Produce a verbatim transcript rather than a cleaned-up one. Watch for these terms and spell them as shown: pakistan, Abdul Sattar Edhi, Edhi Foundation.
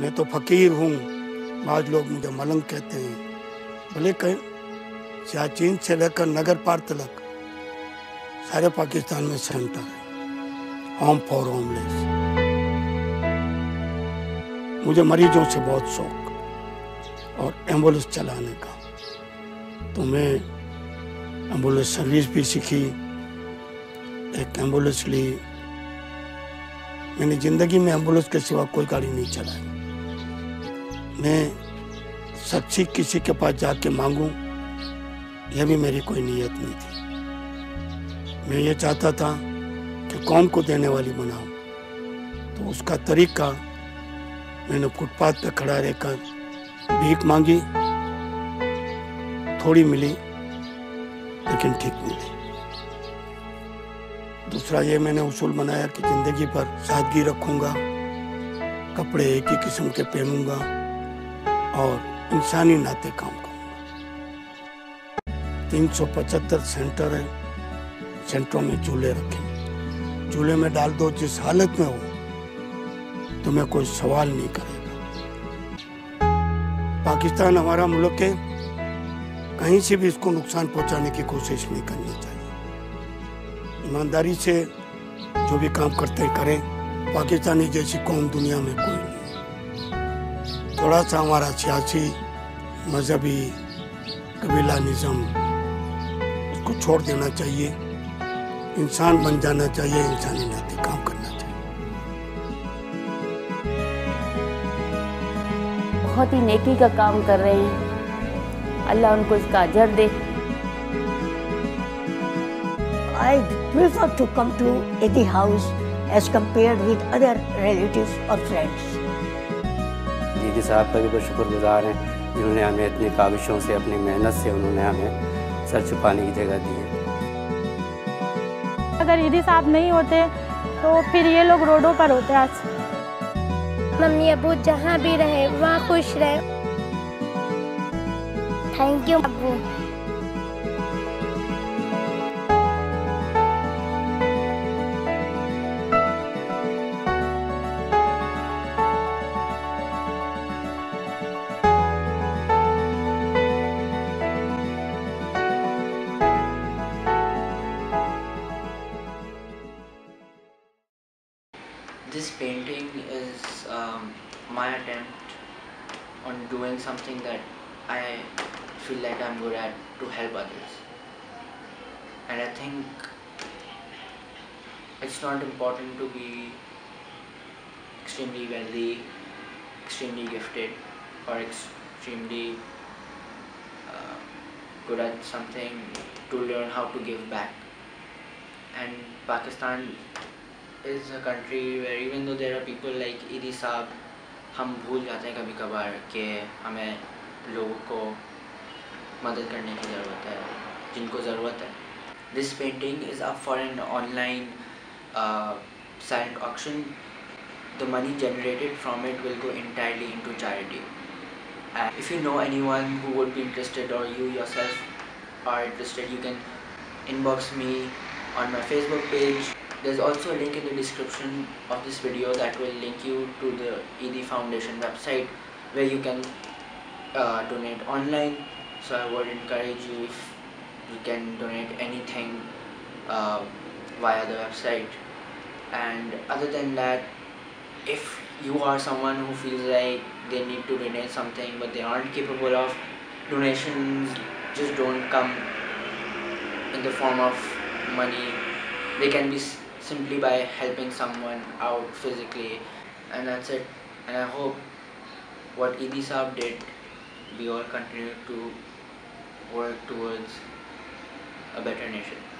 मैं तो फकीर हूँ, बाज लोग मुझे मलंग कहते हैं। भले कहीं सियाचिन से लेकर नगर पार तलक सारे पाकिस्तान में सेंटर है होम फॉर होमलेस। मुझे मरीजों से बहुत शौक और एम्बुलेंस चलाने का, तो मैं एम्बुलेंस सर्विस भी सीखी, एक एम्बुलेंस ली। मैंने ज़िंदगी में एम्बुलेंस के सिवा कोई गाड़ी नहीं चलाई। मैं सबसे किसी के पास जाके मांगूं, यह भी मेरी कोई नीयत नहीं थी। मैं ये चाहता था कि कौम को देने वाली बनाऊं, तो उसका तरीका मैंने फुटपाथ पर खड़ा रहकर भीख मांगी। थोड़ी मिली लेकिन ठीक मिली। दूसरा ये मैंने उसूल बनाया कि ज़िंदगी पर सादगी रखूँगा, कपड़े एक ही किस्म के पहनूँगा और इंसानी नाते काम करूँगा। तीन सौ पचहत्तर सेंटर है, सेंटरों में चूल्हे रखें, चूल्हे में डाल दो, जिस हालत में हो तुम्हें कोई सवाल नहीं करेगा। पाकिस्तान हमारा मुल्क है, कहीं से भी इसको नुकसान पहुँचाने की कोशिश नहीं करनी चाहिए। ईमानदारी से जो भी काम करते करें, पाकिस्तानी जैसी कौम दुनिया में कोई नहीं। थोड़ा सा हमारा सियासी मजहबी कबीला निज़ाम उसको छोड़ देना चाहिए, इंसान बन जाना चाहिए, इंसानी नाते काम करना चाहिए। बहुत ही नेकी का काम कर रहे हैं, अल्लाह उनको इसका अजर दे। I prefer to come to Edhi House as compared with other relatives or friends. दीदी साहब का भी बहुत शुक्रगुजार हैं, जिन्होंने हमें इतनी काबिशों से, अपनी मेहनत से उन्होंने हमें सर छुपाने की जगह दी है। अगर दीदी साहब नहीं होते तो फिर ये लोग रोडों पर होते आज। मम्मी अबू जहाँ भी रहे वहाँ खुश रहे। Thank you Abu. This painting is um, my attempt on doing something that I feel like I'm good at, to help others. And I think it's not important to be extremely wealthy, extremely gifted, or extremely uh, good at something to learn how to give back. And Pakistan is a country where even though there are people like Edhi Saab, हम भूल जाते हैं कभी कभार कि हमें लोगों को मदद करने की ज़रूरत है जिनको ज़रूरत है। This painting is up for an online uh, silent auction. The money generated from it will go entirely into charity. And if you know anyone who would be interested, or you yourself are interested, you can inbox me on my Facebook page. There's also a link in the description of this video that will link you to the Edhi Foundation website, where you can uh, donate online. So I would encourage you, if you can donate anything uh, via the website. And other than that, if you are someone who feels like they need to donate something but they aren't capable of, donations just don't come in the form of money. They can be simply by helping someone out physically, and that's it. And I hope what Edhi Saab did, we all continue to work towards a better nation.